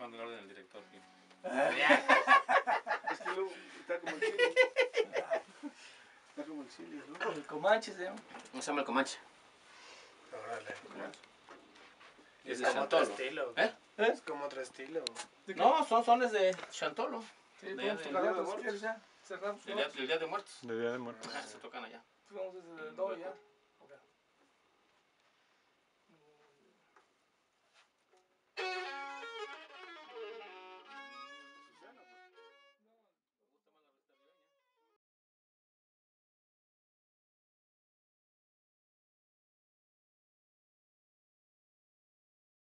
Mando el orden del director, tío. Es que luego está como el chile. Está como el chile, ¿no? El Comanche se llama. ¿Cómo se llama el Comanche? Órale. Es de Xantolo. ¿Eh? Es como otro estilo. No, son de Xantolo. Sí, vamos a tocar de muertos. Cerramos. El día de muertos. El día de muertos. Se tocan allá. Vamos desde el 2 ya.